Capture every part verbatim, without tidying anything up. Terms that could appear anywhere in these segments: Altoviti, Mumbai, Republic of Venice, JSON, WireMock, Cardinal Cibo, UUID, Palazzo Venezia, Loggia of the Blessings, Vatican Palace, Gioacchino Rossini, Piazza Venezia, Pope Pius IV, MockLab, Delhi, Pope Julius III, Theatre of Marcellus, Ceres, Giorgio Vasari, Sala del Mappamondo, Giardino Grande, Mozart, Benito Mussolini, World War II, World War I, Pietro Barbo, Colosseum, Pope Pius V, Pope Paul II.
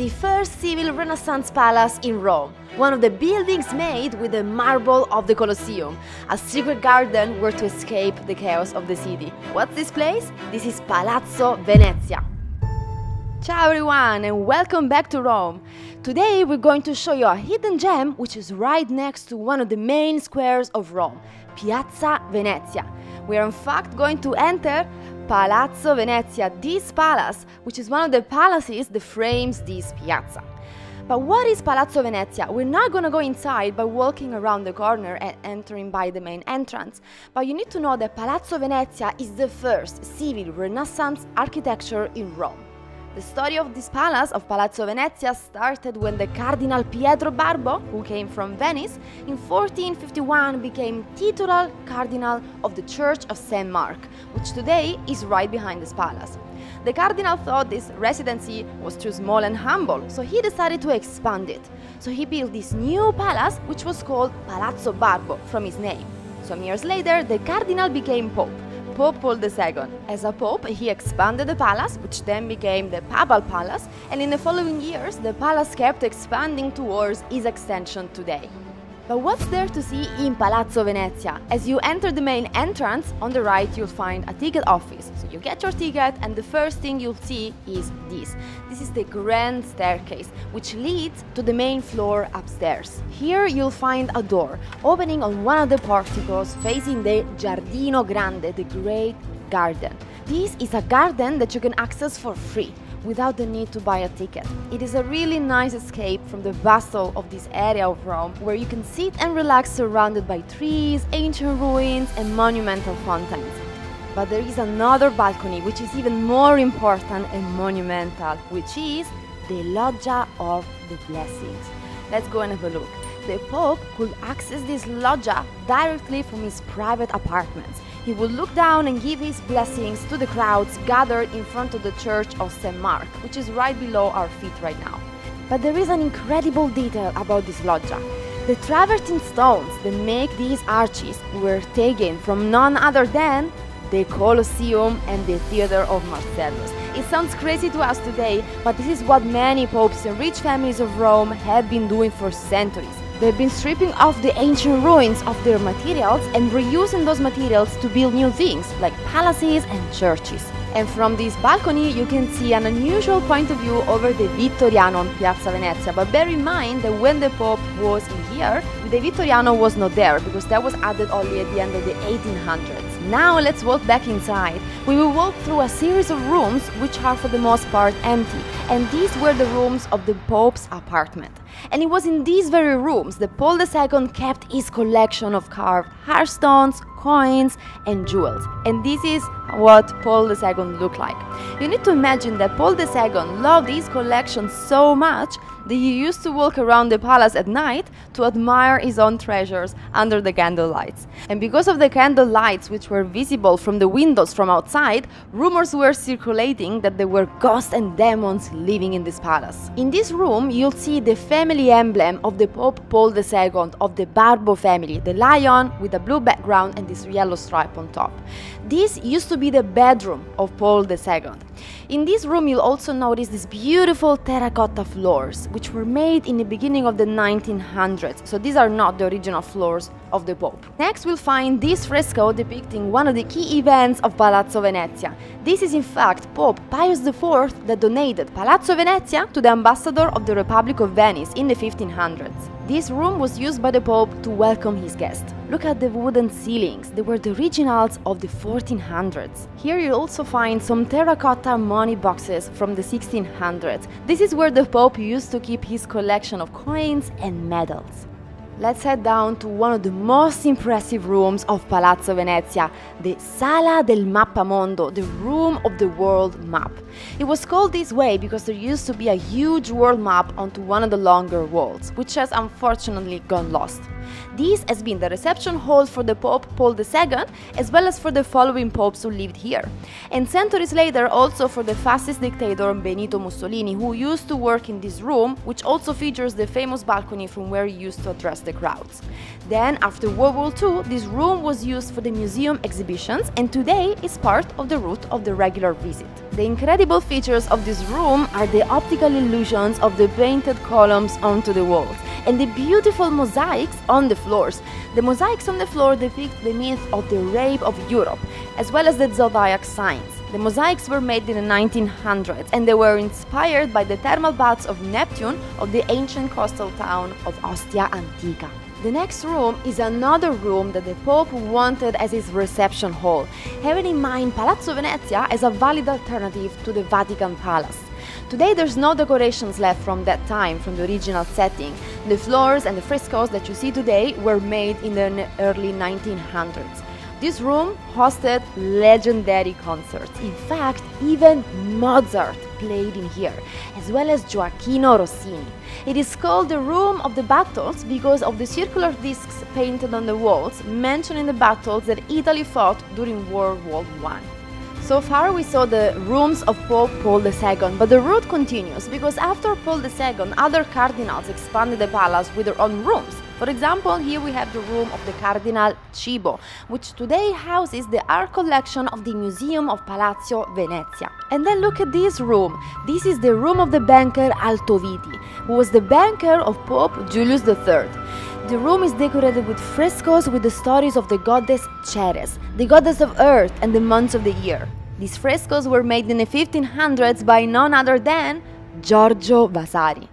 the first civil Renaissance palace in Rome, one of the buildings made with the marble of the Colosseum, a secret garden where to escape the chaos of the city. What's this place? This is Palazzo Venezia. Ciao everyone and welcome back to Rome. Today we're going to show you a hidden gem which is right next to one of the main squares of Rome, Piazza Venezia. We are in fact going to enter Palazzo Venezia, this palace, which is one of the palaces that frames this piazza. But what is Palazzo Venezia? We're not gonna go inside by walking around the corner and entering by the main entrance, but you need to know that Palazzo Venezia is the first civil Renaissance architecture in Rome. The story of this palace of Palazzo Venezia started when the Cardinal Pietro Barbo, who came from Venice, in fourteen fifty-one became titular Cardinal of the Church of Saint Mark, which today is right behind this palace. The Cardinal thought this residency was too small and humble, so he decided to expand it. So he built this new palace, which was called Palazzo Barbo, from his name. Some years later, the Cardinal became Pope. Pope Paul the Second. As a pope, he expanded the palace, which then became the Papal Palace, and in the following years, the palace kept expanding towards its extension today. But what's there to see in Palazzo Venezia? As you enter the main entrance, on the right you'll find a ticket office. So you get your ticket and the first thing you'll see is this. This is the grand staircase, which leads to the main floor upstairs. Here you'll find a door opening on one of the porticos facing the Giardino Grande, the great garden. This is a garden that you can access for free, without the need to buy a ticket. It is a really nice escape from the bustle of this area of Rome, where you can sit and relax surrounded by trees, ancient ruins and monumental fountains. But there is another balcony which is even more important and monumental, which is the Loggia of the Blessings. Let's go and have a look. The Pope could access this loggia directly from his private apartments. He would look down and give his blessings to the crowds gathered in front of the Church of Saint Mark, which is right below our feet right now. But there is an incredible detail about this loggia. The travertine stones that make these arches were taken from none other than the Colosseum and the Theatre of Marcellus. It sounds crazy to us today, but this is what many popes and rich families of Rome have been doing for centuries. They've been stripping off the ancient ruins of their materials and reusing those materials to build new things, like palaces and churches. And from this balcony you can see an unusual point of view over the Vittoriano on Piazza Venezia, but bear in mind that when the Pope was in here, the Vittoriano was not there, because that was added only at the end of the eighteen hundreds. Now let's walk back inside. We will walk through a series of rooms which are for the most part empty, and these were the rooms of the Pope's apartment. And it was in these very rooms that Paul the Second kept his collection of carved hearthstones, coins and jewels. And this is what Paul the Second looked like. You need to imagine that Paul the Second loved his collection so much that he used to walk around the palace at night to admire his own treasures under the candle lights. And because of the candle lights, which were visible from the windows from outside, rumors were circulating that there were ghosts and demons living in this palace. In this room, you'll see the family emblem of the Pope Paul the Second of the Barbo family, the lion with a blue background and this yellow stripe on top. This used to be the bedroom of Paul the Second. In this room, you'll also notice these beautiful terracotta floors, which were made in the beginning of the nineteen hundreds, so these are not the original floors of the Pope. Next, we'll find this fresco depicting one of the key events of Palazzo Venezia. This is in fact Pope Pius the Fourth that donated Palazzo Venezia to the ambassador of the Republic of Venice in the fifteen hundreds. This room was used by the Pope to welcome his guests. Look at the wooden ceilings, they were the originals of the fourteen hundreds. Here you also find some terracotta money boxes from the sixteen hundreds. This is where the Pope used to keep his collection of coins and medals. Let's head down to one of the most impressive rooms of Palazzo Venezia, the Sala del Mappamondo, the room of the world map. It was called this way because there used to be a huge world map onto one of the longer walls, which has unfortunately gone lost. This has been the reception hall for the Pope Paul the Second, as well as for the following popes who lived here, and centuries later also for the fascist dictator Benito Mussolini, who used to work in this room, which also features the famous balcony from where he used to address the crowds. Then, after World War Two, this room was used for the museum exhibitions, and today is part of the route of the regular visit. The incredible features of this room are the optical illusions of the painted columns onto the walls and the beautiful mosaics on the floors. The mosaics on the floor depict the myth of the rape of Europe, as well as the zodiac signs. The mosaics were made in the nineteen hundreds and they were inspired by the thermal baths of Neptune of the ancient coastal town of Ostia Antica. The next room is another room that the Pope wanted as his reception hall, having in mind Palazzo Venezia as a valid alternative to the Vatican Palace. Today there's no decorations left from that time, from the original setting. The floors and the frescoes that you see today were made in the early nineteen hundreds. This room hosted legendary concerts. In fact, even Mozart played in here, as well as Gioacchino Rossini. It is called the Room of the Battles because of the circular discs painted on the walls, mentioning the battles that Italy fought during World War One. So far we saw the rooms of Pope Paul the Second, but the route continues, because after Paul the Second, other cardinals expanded the palace with their own rooms. For example, here we have the room of the Cardinal Cibo, which today houses the art collection of the Museum of Palazzo Venezia. And then look at this room. This is the room of the banker Altoviti, who was the banker of Pope Julius the Third. The room is decorated with frescoes with the stories of the goddess Ceres, the goddess of earth and the months of the year. These frescoes were made in the fifteen hundreds by none other than Giorgio Vasari.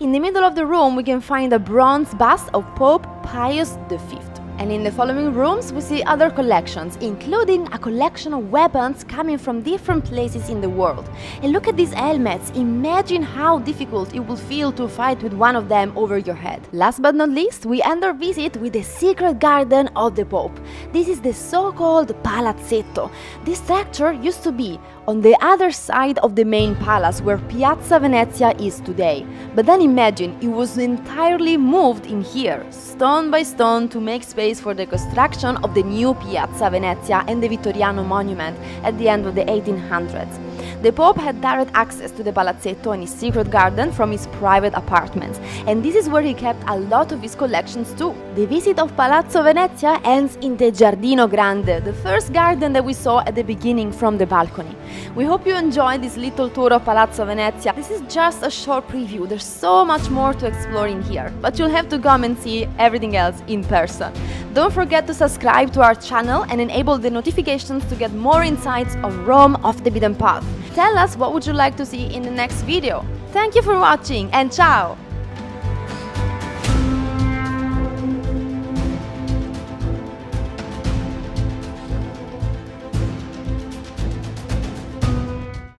In the middle of the room we can find a bronze bust of Pope Pius the Fifth. And in the following rooms we see other collections, including a collection of weapons coming from different places in the world. And look at these helmets, imagine how difficult it will feel to fight with one of them over your head. Last but not least, we end our visit with the secret garden of the Pope. This is the so-called Palazzetto. This structure used to be on the other side of the main palace where Piazza Venezia is today. But then imagine, it was entirely moved in here, stone by stone, to make space for the construction of the new Piazza Venezia and the Vittoriano monument at the end of the eighteen hundreds. The Pope had direct access to the Palazzetto and his secret garden from his private apartments, and this is where he kept a lot of his collections too. The visit of Palazzo Venezia ends in the Giardino Grande, the first garden that we saw at the beginning from the balcony. We hope you enjoyed this little tour of Palazzo Venezia. This is just a short preview, there's so much more to explore in here, but you'll have to come and see everything else in person. Don't forget to subscribe to our channel and enable the notifications to get more insights on Rome off the beaten path. Tell us what would you like to see in the next video. Thank you for watching and ciao!